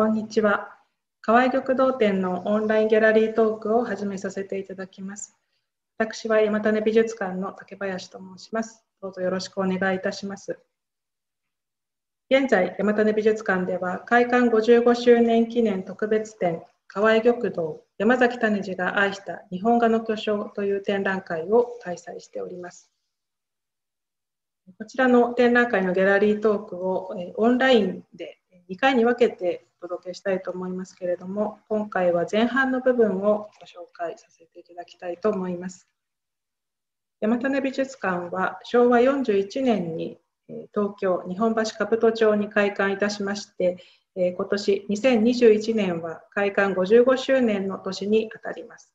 こんにちは。河合玉堂展のオンラインギャラリートークを始めさせていただきます。私は山種美術館の竹林と申します。どうぞよろしくお願いいたします。現在、山種美術館では開館55周年記念特別展「河合玉堂山崎種次が愛した日本画の巨匠」という展覧会を開催しております。こちらの展覧会のギャラリートークをオンラインで2回に分けてお届けしたいと思いますけれども、今回は前半の部分をご紹介させていただきたいと思います。山種美術館は昭和41年に東京日本橋兜町に開館いたしまして、今年2021年は開館55周年の年にあたります。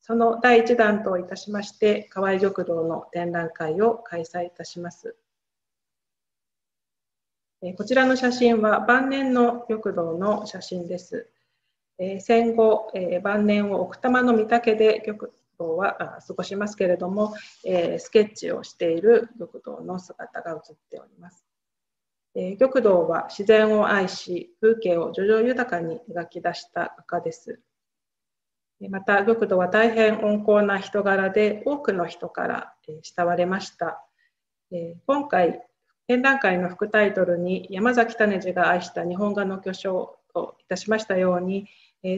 その第1弾といたしまして、河合玉堂の展覧会を開催いたします。こちらの写真は晩年の玉堂の写真です。戦後、晩年を奥多摩の御岳で玉堂は過ごしますけれども、スケッチをしている玉堂の姿が写っております。玉堂は自然を愛し、風景を叙情豊かに描き出した画家です。また、玉堂は大変温厚な人柄で多くの人から慕われました。今回、展覧会の副タイトルに「山崎種次が愛した日本画の巨匠」といたしましたように、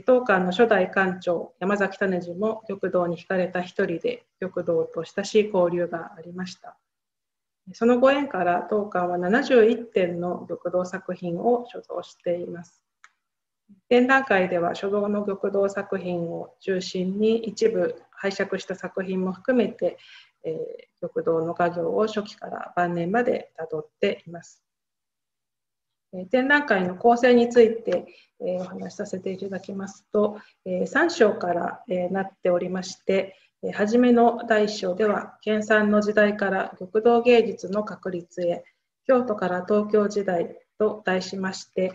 当館の初代館長山崎種次も玉堂に惹かれた一人で、玉堂と親しい交流がありました。そのご縁から当館は71点の玉堂作品を所蔵しています。展覧会では所蔵の玉堂作品を中心に、一部拝借した作品も含めて玉堂の画業を初期から晩年までたどっています。展覧会の構成についてお話しさせていただきますと、3章からなっておりまして、初めの第1章では「研鑽の時代から玉堂芸術の確立へ、京都から東京時代」と題しまして、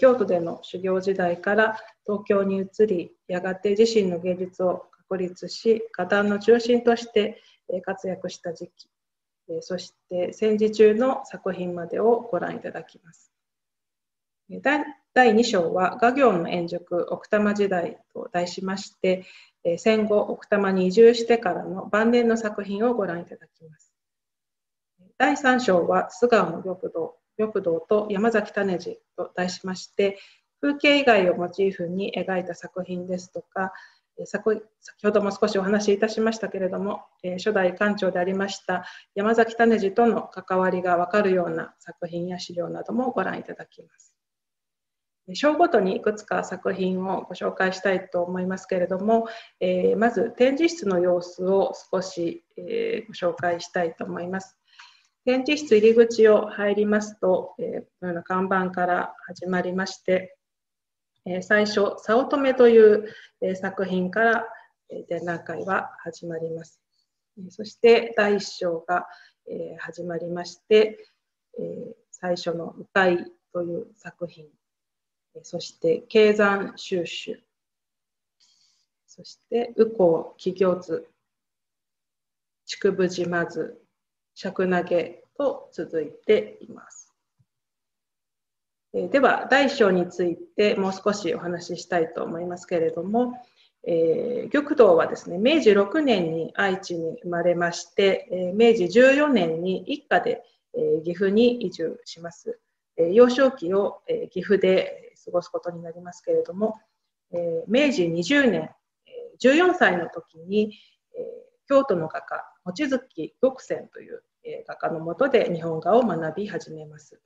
京都での修行時代から東京に移り、やがて自身の芸術を確立し、画壇の中心として活躍した時期、そして戦時中の作品までをご覧いただきます。第2章は「画業の円熟奥多摩時代」と題しまして、戦後奥多摩に移住してからの晩年の作品をご覧いただきます。第3章は「素顔の玉堂と山崎種次」と題しまして、風景以外をモチーフに描いた作品ですとか、先ほども少しお話しいたしましたけれども、初代館長でありました山崎種次との関わりが分かるような作品や資料などもご覧いただきます。章ごとにいくつか作品をご紹介したいと思いますけれども、まず展示室の様子を少しご紹介したいと思います。展示室入り口を入りますと、このような看板から始まりまして、最初「早乙女」という作品から展覧会は始まります。そして第1章が始まりまして、最初の「鵜飼」という作品、そして「経山収集」、そして「右光起業図」「竹生島図」「尺投げ」と続いています。では、第1章についてもう少しお話ししたいと思いますけれども、玉堂はですね、明治6年に愛知に生まれまして、明治14年に一家で岐阜に移住します。幼少期を岐阜で過ごすことになりますけれども、明治20年、14歳の時に京都の画家、望月玉泉という画家の下で日本画を学び始めます。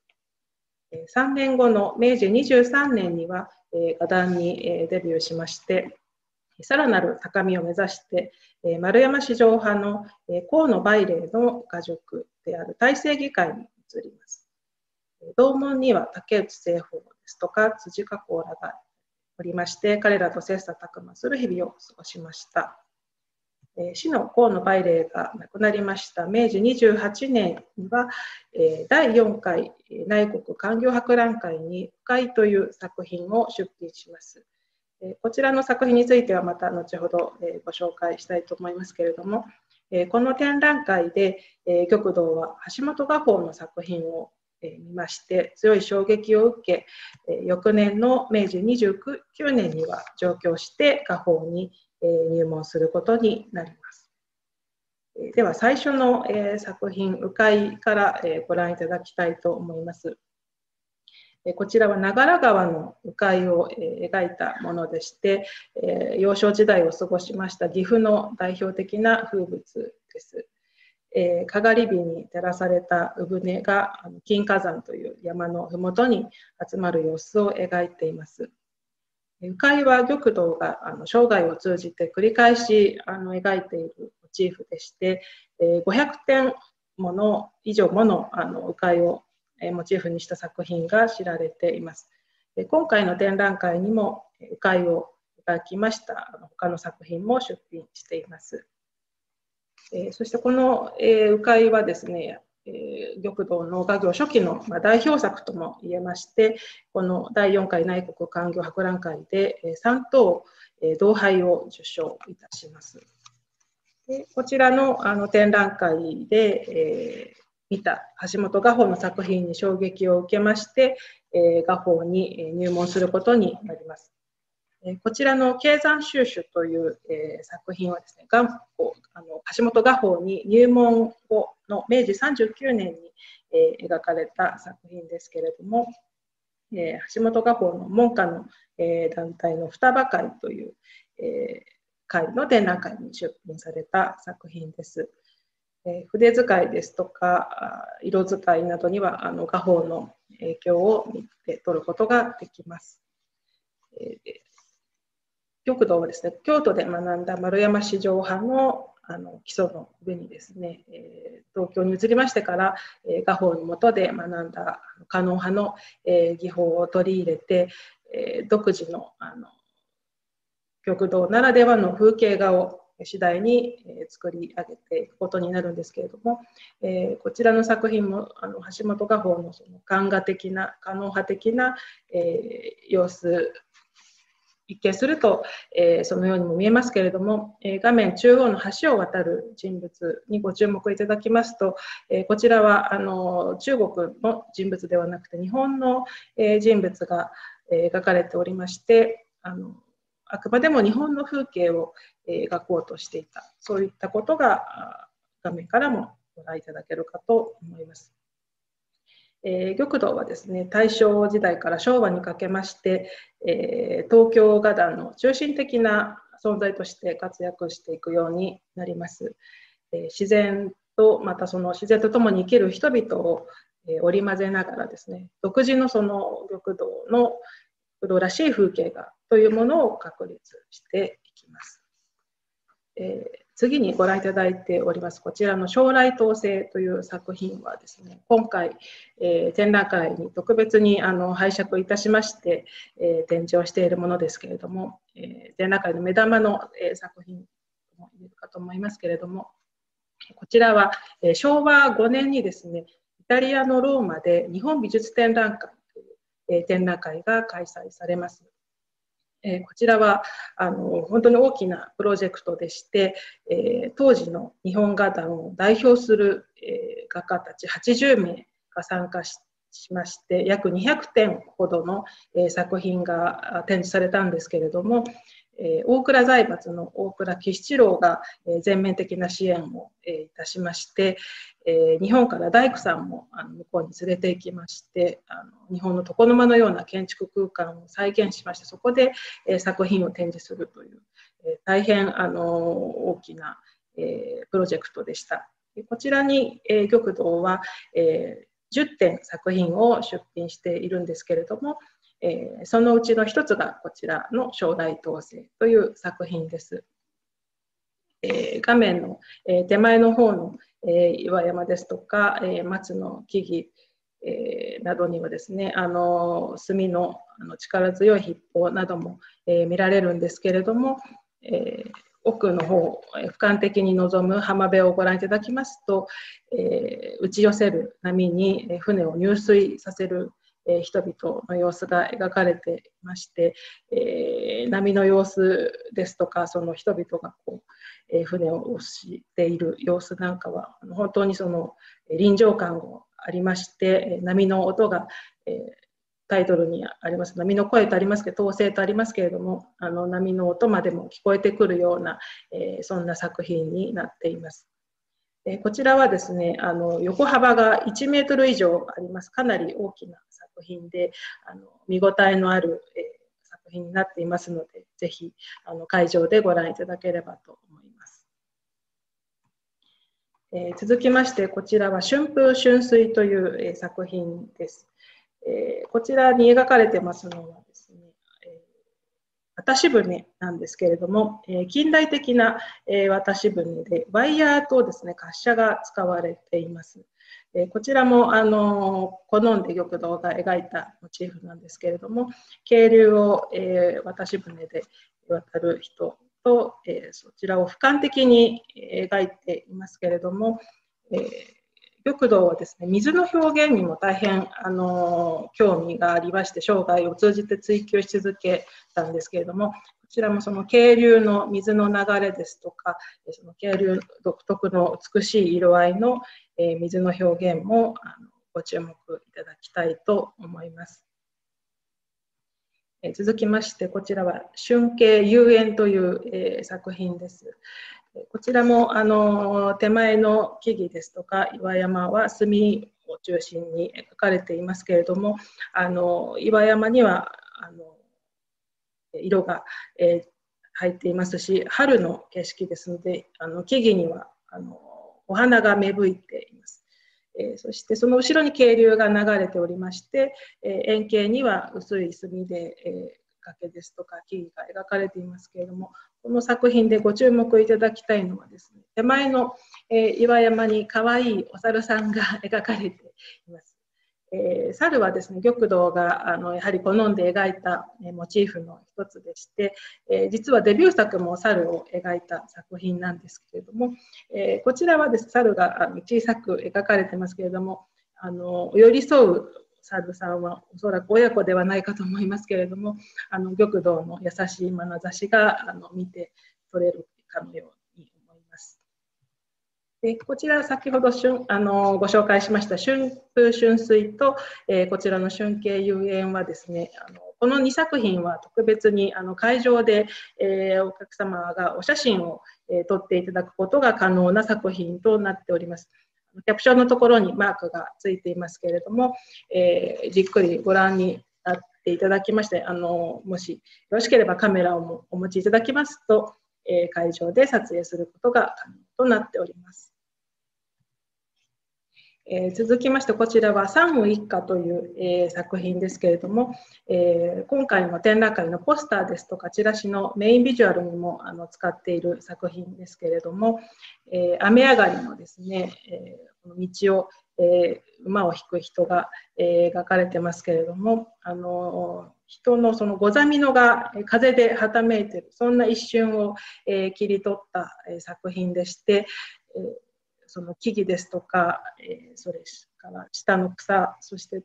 3年後の明治23年には画壇にデビューしまして、さらなる高みを目指して丸山四条派の河野梅嶺の画塾である大成技会に移ります。同門には竹内栖鳳ですとか辻家光らがおりまして、彼らと切磋琢磨する日々を過ごしました。市の河野梅嶺が亡くなりました明治28年には、第4回内国勧業博覧会に「鵜飼」という作品を出品します。こちらの作品についてはまた後ほどご紹介したいと思いますけれども、この展覧会で玉堂は橋本雅峰の作品をみまして、強い衝撃を受け、翌年の明治29年には上京して画報に入門することになります。では最初の作品「鵜飼」からご覧いただきたいと思います。こちらは長良川の鵜飼を描いたものでして、幼少時代を過ごしました岐阜の代表的な風物です。かがり火に照らされた鵜舟が金華山という山の麓に集まる様子を描いています。鵜飼は玉堂が生涯を通じて繰り返し描いているモチーフでして、500点以上もの鵜飼をモチーフにした作品が知られています。今回の展覧会にも鵜飼を描きました他の作品も出品しています。そしてこの鵜飼はですね、玉堂の画業初期の代表作とも言えまして、この第4回内国勧業博覧会で3等銅杯を受賞いたします。でこちらの展覧会で、見た橋本雅邦の作品に衝撃を受けまして、雅邦に入門することになります。こちらの「経山収集」という作品はですね、橋本雅邦に入門後の明治39年に描かれた作品ですけれども、橋本雅邦の門下の団体の双葉会という会の展覧会に出品された作品です。筆使いですとか色使いなどには雅邦の影響を見て取ることができます。玉堂はですね、京都で学んだ丸山四条派の基礎の上にですね、東京に移りましてから雅邦の下で学んだ狩野派の技法を取り入れて、独自の玉堂ならではの風景画を次第に作り上げていくことになるんですけれども、こちらの作品も橋本雅邦のその漢画的な狩野派的な様子、一見するとそのようにも見えますけれども、画面中央の橋を渡る人物にご注目いただきますと、こちらは中国の人物ではなくて日本の人物が描かれておりまして、あくまでも日本の風景を描こうとしていた、そういったことが画面からもご覧いただけるかと思います。玉堂はですね、大正時代から昭和にかけまして、東京画壇の中心的な存在として活躍していくようになります。自然とまたその自然とともに生きる人々を織り交ぜながらですね、独自のその玉堂らしい風景画というものを確立していきます。次にご覧いただいておりますこちらの「将来統制」という作品はですね、今回、展覧会に特別に拝借いたしまして、展示をしているものですけれども、展覧会の目玉の、作品もいるかと思いますけれども、こちらは、昭和5年にですね、イタリアのローマで日本美術展覧会という、展覧会が開催されます。こちらは本当に大きなプロジェクトでして、当時の日本画壇を代表する、画家たち80名が参加しまして、約200点ほどの、作品が展示されたんですけれども、大倉財閥の大倉喜七郎が全面的な支援をいたしまして、日本から大工さんも向こうに連れて行きまして、日本の床の間のような建築空間を再現しまして、そこで作品を展示するという大変大きなプロジェクトでした。こちらに玉堂は10点作品を出品しているんですけれども、そのうちの一つがこちらの「将来統制」という作品です。画面の手前の方の岩山ですとか松の木々などにはですね、墨の力強い筆法なども見られるんですけれども、奥の方俯瞰的に臨む浜辺をご覧いただきますと、打ち寄せる波に船を入水させる人々の様子が描かれていまして、波の様子ですとか、その人々がこう船を押している様子なんかは本当にその臨場感をありまして、波の音が、タイトルにあります波の声とありますけど、濤声とありますけれども、波の音までも聞こえてくるような、そんな作品になっています。こちらはですね、横幅が1メートル以上あります。かなり大きな作品で、見応えのある、作品になっていますので、ぜひ会場でご覧いただければと思います。続きまして、こちらは春風春水という、作品です。こちらに描かれてますのはですね、渡し船なんですけれども、近代的な渡し船でワイヤーとですね、滑車が使われています。こちらも好んで玉堂が描いたモチーフなんですけれども、渓流を渡し船で渡る人とそちらを俯瞰的に描いていますけれども、玉堂はですね、水の表現にも大変興味がありまして、生涯を通じて追求し続けたんですけれども、こちらもその渓流の水の流れですとか、その渓流独特の美しい色合いの水の表現もご注目いただきたいと思います。続きまして、こちらは春景遊園という作品です。こちらも手前の木々ですとか岩山は墨を中心に描かれていますけれども、岩山には色が、入っていますし、春の景色ですので木々にはお花が芽吹いています。そしてその後ろに渓流が流れておりまして、円形には薄い墨で、崖ですとか木々が描かれていますけれども、この作品でご注目いただきたいのはですね、手前の岩山に可愛いお猿さんが描かれています。猿はですね、玉堂がやはり好んで描いたモチーフの一つでして、実はデビュー作も猿を描いた作品なんですけれども、こちらはですね、猿が小さく描かれてますけれども、寄り添う猿さんはおそらく親子ではないかと思いますけれども、玉堂の優しい眼差しが見て取れるかのように思います。でこちら先ほどご紹介しました春風春水と、こちらの春景遊園はですね、この2作品は特別に会場で、お客様がお写真を、撮っていただくことが可能な作品となっております。キャプションのところにマークがついていますけれども、じっくりご覧になっていただきまして、もしよろしければカメラをお持ちいただきますと、会場で撮影することが可能となっております。続きまして、こちらは山雨一花という、作品ですけれども、今回の展覧会のポスターですとかチラシのメインビジュアルにも使っている作品ですけれども、雨上がりのですね、この道を、馬を引く人が、描かれてますけれども、人のそのござみのが風ではためいている、そんな一瞬を、切り取った、作品でして、その木々ですとか、それから下の草、そして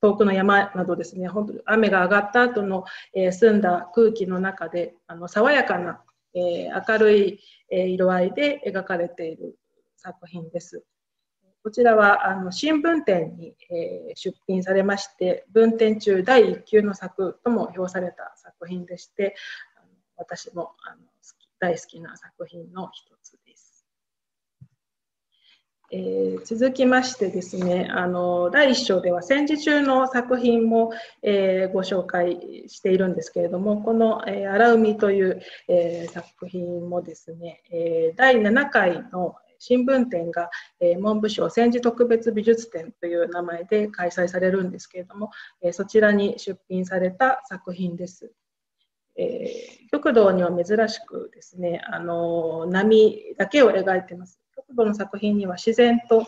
遠くの山などですね、本当に雨が上がった後の、澄んだ空気の中で爽やかな、明るい色合いで描かれている作品です。こちらは新聞展に、出品されまして、文展中第1級の作とも評された作品でして、私も大好きな作品の一つです。続きましてですね、第1章では戦時中の作品も、ご紹介しているんですけれども、この「荒海」という、作品もですね、第7回の新聞展が、文部省戦時特別美術展という名前で開催されるんですけれども、そちらに出品された作品です。玉堂には珍しくですね、波だけを描いてます。玉堂の作品には自然と、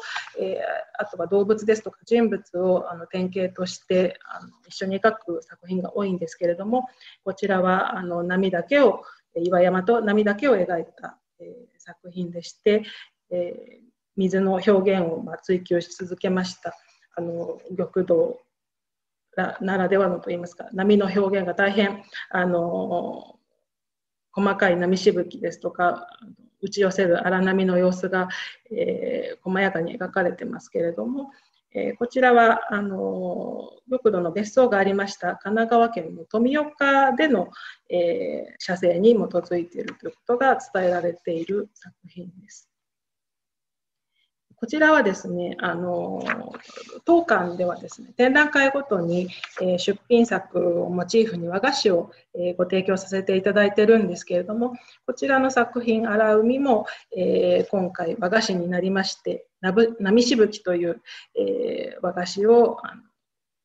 あとは動物ですとか人物を典型として一緒に描く作品が多いんですけれども、こちらは波だけを、岩山と波だけを描いた、作品でして、水の表現を追求し続けました。玉堂ならではのといいますか、波の表現が大変細かい波しぶきですとか打ち寄せる荒波の様子が、細やかに描かれてますけれども、こちらは極度の別荘がありました神奈川県の富岡での、写生に基づいているということが伝えられている作品です。こちらはですね、当館ではですね、展覧会ごとに出品作をモチーフに和菓子をご提供させていただいてるんですけれども、こちらの作品「荒海」も今回和菓子になりまして「波しぶき」という和菓子を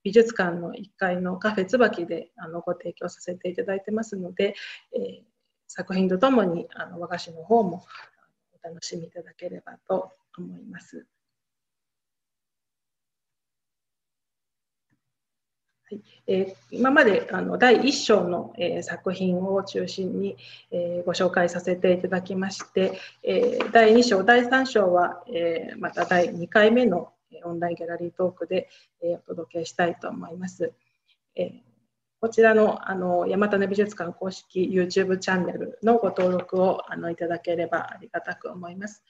美術館の1階のカフェ椿でご提供させていただいてますので、作品とともに和菓子の方もお楽しみいただければと思います。はい、今まで第1章の、作品を中心に、ご紹介させていただきまして、第2章、第3章は、また第2回目のオンラインギャラリートークで、お届けしたいと思います。こちらの山種美術館公式 YouTube チャンネルのご登録をいただければありがたく思います。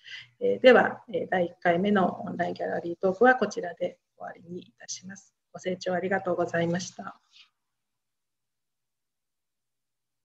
では、第1回目のオンラインギャラリートークはこちらで終わりにいたします。ご清聴ありがとうございました。